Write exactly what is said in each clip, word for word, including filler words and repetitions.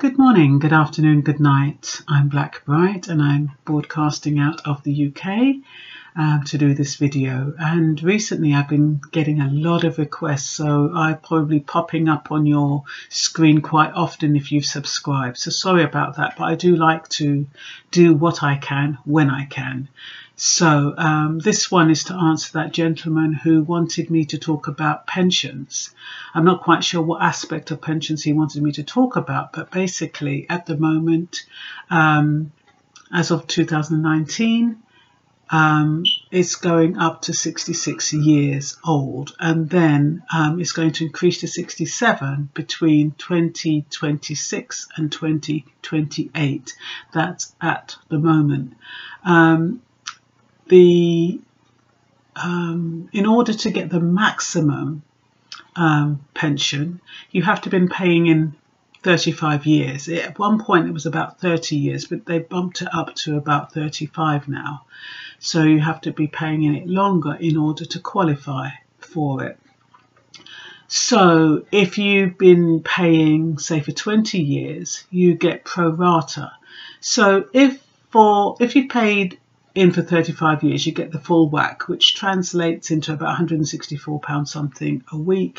Good morning, good afternoon, good night. I'm Blackbright and I'm broadcasting out of the U K um, to do this video. And recently I've been getting a lot of requests, so I'm probably popping up on your screen quite often if you've subscribed. So sorry about that, but I do like to do what I can when I can. So um, this one is to answer that gentleman who wanted me to talk about pensions. I'm not quite sure what aspect of pensions he wanted me to talk about, but basically at the moment, um, as of two thousand nineteen, um, it's going up to sixty-six years old, and then um, it's going to increase to sixty-seven between twenty twenty-six and twenty twenty-eight. That's at the moment. Um, The, um, in order to get the maximum um, pension, you have to have been paying in thirty-five years. At one point it was about thirty years, but they bumped it up to about thirty-five now. So you have to be paying in it longer in order to qualify for it. So if you've been paying, say, for twenty years, you get pro rata. So if, for, if you paid in for thirty-five years, you get the full whack, which translates into about one hundred and sixty-four pounds something a week.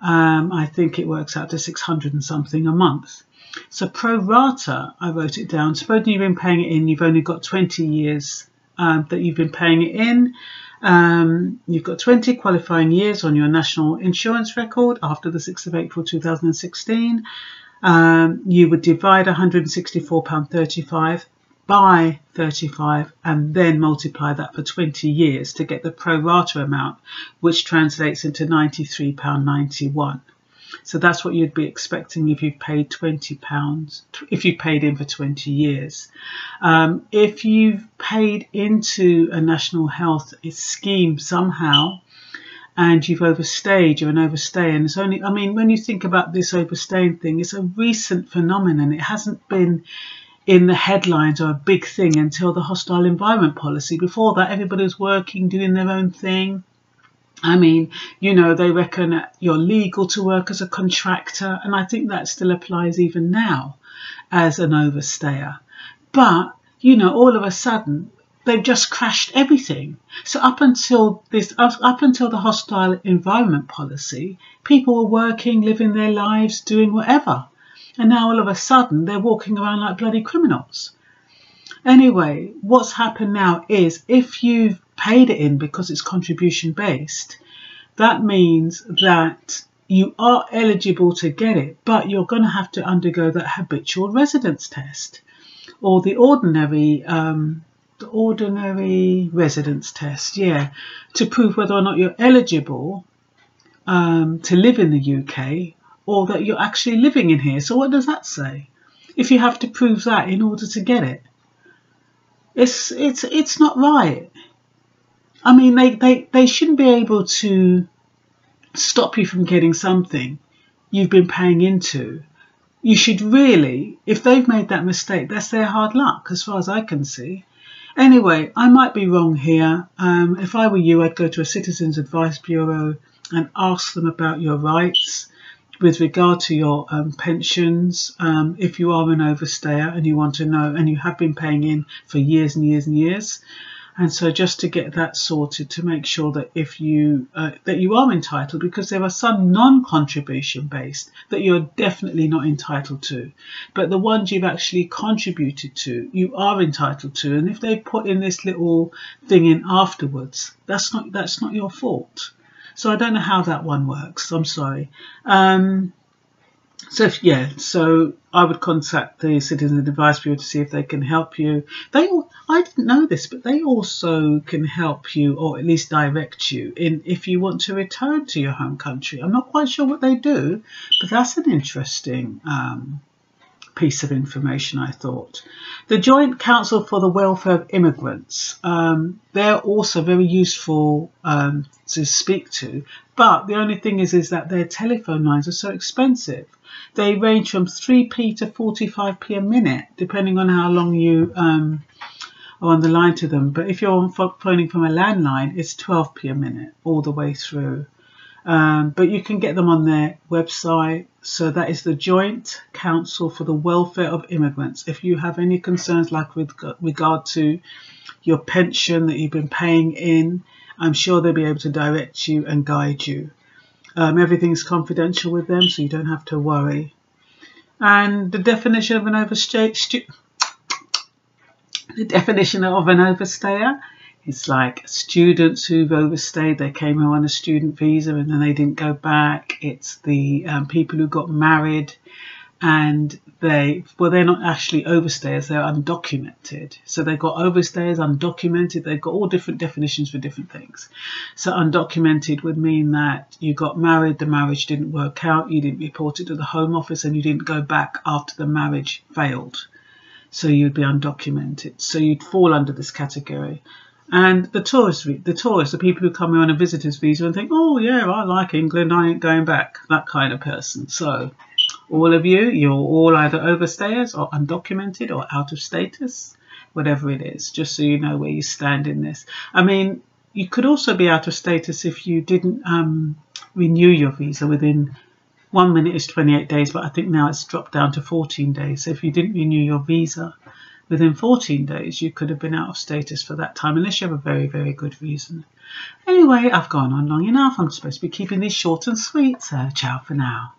Um, I think it works out to six hundred and something a month. So pro rata, I wrote it down. Supposing you've been paying it in, you've only got twenty years um, that you've been paying it in. Um, you've got twenty qualifying years on your national insurance record after the sixth of April two thousand sixteen. Um, you would divide one hundred and sixty-four pounds thirty-five by thirty-five and then multiply that for twenty years to get the pro rata amount, which translates into ninety-three pounds ninety-one. So that's what you'd be expecting if you've paid twenty pounds, if you paid in for twenty years. Um, if you've paid into a national health scheme somehow and you've overstayed, you're an overstay, and it's only, I mean, when you think about this overstaying thing, it's a recent phenomenon. It hasn't been in the headlines are a big thing until the hostile environment policy. Before that, everybody was working, doing their own thing. I mean, you know, they reckon you're legal to work as a contractor, and I think that still applies even now as an overstayer. But, you know, all of a sudden, they've just crashed everything. So up until this, up until the hostile environment policy, people were working, living their lives, doing whatever. And now all of a sudden they're walking around like bloody criminals. Anyway, what's happened now is if you've paid it in, because it's contribution based, that means that you are eligible to get it, but you're going to have to undergo that habitual residence test or the ordinary um, the ordinary residence test, yeah, to prove whether or not you're eligible um, to live in the U K, or that you're actually living in here. So what does that say? If you have to prove that in order to get it, it's it's it's not right. I mean, they, they, they shouldn't be able to stop you from getting something you've been paying into. You should really, if they've made that mistake, that's their hard luck as far as I can see. Anyway, I might be wrong here. Um, if I were you, I'd go to a Citizens Advice Bureau and ask them about your rights with regard to your um, pensions, um, if you are an overstayer and you want to know, and you have been paying in for years and years and years, and so just to get that sorted to make sure that if you uh, that you are entitled, because there are some non-contribution based that you're definitely not entitled to, but the ones you've actually contributed to, you are entitled to. And if they put in this little thing in afterwards, that's not that's not your fault. So I don't know how that one works. I'm sorry. Um, so if, yeah, so I would contact the Citizens Advice Bureau to see if they can help you. They, I didn't know this, but they also can help you, or at least direct you in if you want to return to your home country. I'm not quite sure what they do, but that's an interesting um, piece of information, I thought. The Joint Council for the Welfare of Immigrants, um, they're also very useful um, to speak to, but the only thing is is that their telephone lines are so expensive. They range from three p to forty-five p a minute, depending on how long you um, are on the line to them. But if you're phoning from a landline, it's twelve p a minute all the way through. Um, but you can get them on their website. So that is the Joint Council for the Welfare of Immigrants. If you have any concerns, like with regard to your pension that you've been paying in, I'm sure they'll be able to direct you and guide you. Um, everything's confidential with them, so you don't have to worry. And the definition of an overstay, the definition of an overstayer, it's like students who've overstayed. They came here on a student visa and then they didn't go back. It's the um, people who got married and they, well, they're not actually overstayers, they're undocumented. So they've got overstayers, undocumented, they've got all different definitions for different things. So undocumented would mean that you got married, the marriage didn't work out, you didn't report it to the Home Office and you didn't go back after the marriage failed. So you'd be undocumented. So you'd fall under this category. And the tourists, the tourists, the people who come here on a visitor's visa and think, oh, yeah, I like England, I ain't going back, that kind of person. So all of you, you're all either overstayers or undocumented or out of status, whatever it is, just so you know where you stand in this. I mean, you could also be out of status if you didn't um, renew your visa within one minute is twenty-eight days, but I think now it's dropped down to fourteen days. So if you didn't renew your visa within fourteen days, you could have been out of status for that time, unless you have a very, very good reason. Anyway, I've gone on long enough. I'm supposed to be keeping these short and sweet, so ciao for now.